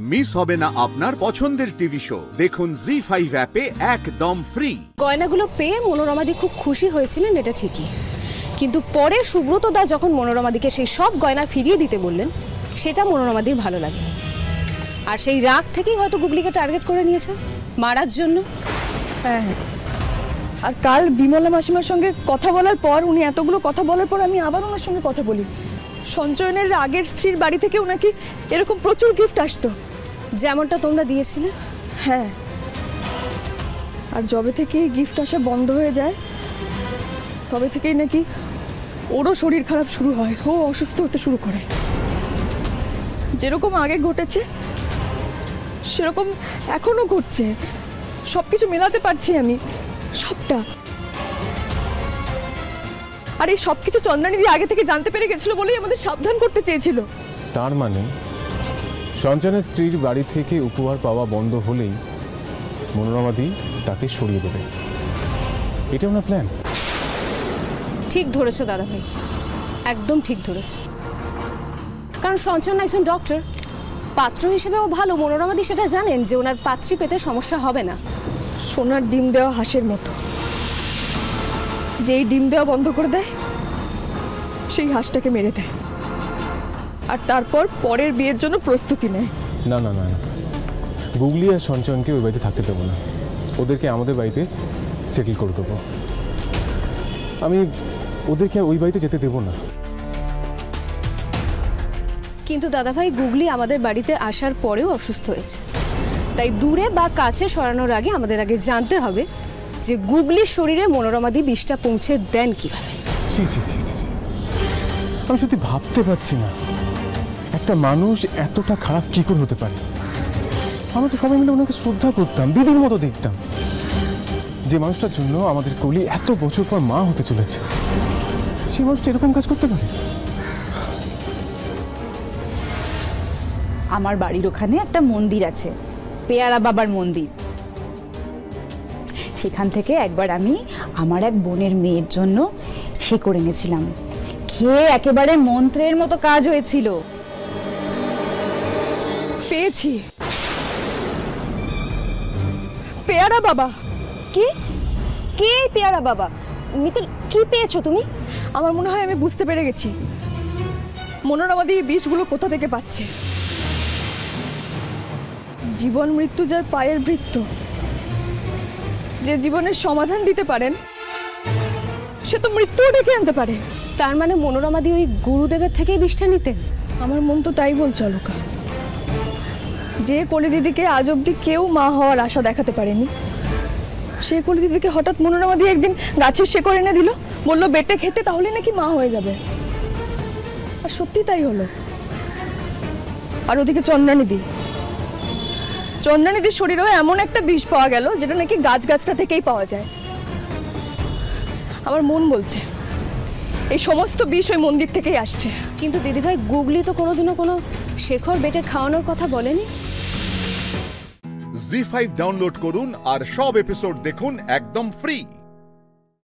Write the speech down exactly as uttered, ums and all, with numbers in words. Miss होबे ना आपनार पछंदेर टीवी शो देखुन जी फाइव ऐपे एकदम फ्री। गयनागुलो पेये मनोरमादी खूब खुशी हयेछिलेन एटा ठीकई, किन्तु परे सुब्रत दा जखन मनोरमादीके सेई सब गयना फिरिये दिते बोललेन सेटा मनोरमादीर भालो लागेनि। আর সেই রাগ থেকেই হয়তো গুগলিকে টার্গেট করে নিয়েছে মারার জন্য। হ্যাঁ, আর কাল বিমলা মাসিমার সঙ্গে কথা বলার পর উনি এতগুলো কথা বলার পর আমি আবার ওনার সঙ্গে কথা বলি। সঞ্জয়নের আগের স্ত্রীর বাড়ি থেকে উনাকে এরকম প্রচুর গিফট আসতো যেমনটা তোমরা দিয়েছিলে। হ্যাঁ, আর যবে থেকে গিফট আসা বন্ধ হয়ে যায় তবে থেকেই নাকি ওরও শরীর খারাপ শুরু হয়, ও অসুস্থ হতে শুরু করে। যেরকম আগে ঘটেছে সেরকম এখনো ঘটছে, সবকিছু মেলাতে পারছি আমি সবটা। আর এই সবকিছু চন্দ্রানীদি আগে থেকে জানতে পেরে গেছিল বলেই আমাদের সাবধান করতে চেয়েছিল। তার মানে সঞ্জনের স্ত্রীর বাড়ি থেকে উপহার পাওয়া বন্ধ হলেই মনোরমাদি তাকে সরিয়ে দেবে, এটা ওনার প্ল্যান। ঠিক ধরেছো দাদা ভাই, একদম ঠিক ধরেছো। কারণ সঞ্জন একজন ডক্টর, পাত্র হিসেবেও ভালো। মনোরমাদি সেটা জানেন যে ওনার পাত্রী পেতে সমস্যা হবে না। সোনার ডিম দেওয়া হাঁসের মতো, যেই ডিম দেওয়া বন্ধ করে দেয় সেই হাঁসটাকে মেরে দেয় আর তারপর পরের বিয়ের জন্য প্রস্তুতি নেয়। না না না, গুগলি আর সঞ্চয়নকে ওই বাড়িতে থাকতে দেবো না, ওদেরকে আমাদের বাড়িতে সেটেল করে দেবো। আমি ওদেরকে ওই বাড়িতে যেতে দেবো না। কিন্তু দাদাভাই গুগলি আমাদের বাড়িতে আসার পরেও অসুস্থ হয়েছে, তাই দূরে বা কাছে সরানোর আগে আমাদের আগে জানতে হবে যে গুগলির শরীরে মনোরমাদি বিষটা পৌঁছে দেন কিভাবে। আমি সত্যি ভাবতে পারছি না একটা মানুষ এতটা খারাপ কি করে হতে পারে। আমরা তো সবাই মিলে ওনাকে শ্রদ্ধা করতাম, দিদির মতো দেখতাম। যে মানুষটার জন্য আমাদের কলি এত বছর পর মা হতে চলেছে সে মানুষটা এরকম কাজ করতে পারে। আমার বাড়ির ওখানে একটা মন্দির আছে, পেয়ারা বাবার মন্দির। সেখান থেকে একবার আমি আমার এক বোনের মেয়ের জন্য সে করে এনেছিলাম, খেয়ে একেবারে মন্ত্রের মতো কাজ হয়েছিল। পেয়েছি পেয়ারা বাবা। কে কে পেয়ারা বাবা? মিতুল, কি পেয়েছো তুমি? আমার মনে হয় আমি বুঝতে পেরে গেছি মনোরমাদি বিষগুলো কোথা থেকে পাচ্ছে। জীবন মৃত্যু যার পায়ের বৃত্ত, যে জীবনের সমাধান দিতে পারেন সে তো মৃত্যুও ডেকে আনতে পারে। তার মানে মনোরমাদি ওই গুরুদেবের থেকেই বিষটা নিতেন? আমার মন তো তাই বলছে অলকা। যে কলি দিদিকে আজ অব্দি কেউ মা হওয়ার আশা দেখাতে পারেনি সে কলি দিদিকে হঠাৎ মনোরমাদি একদিন গাছের শেকড় এনে দিল, বললো বেটে খেতে, তাহলে নাকি মা হয়ে যাবে। আর সত্যি তাই হলো। আর ওদিকে চন্দ্রানীদি, চন্দ্রানীদির শরীরেও এমন একটা বিষ পাওয়া গেল যেটা নাকি গাছ গাছটা থেকেই পাওয়া যায়। আমার মন বলছে এই সমস্ত বিষ ওই মন্দির থেকেই আসছে। কিন্তু দিদিভাই গুগলি তো কোনোদিনও কোনো শেখর বেটে খাওয়ানোর কথা বলেনি। জি ফাইভ ডাউনলোড করুন আর সব এপিসোড দেখুন একদম ফ্রি।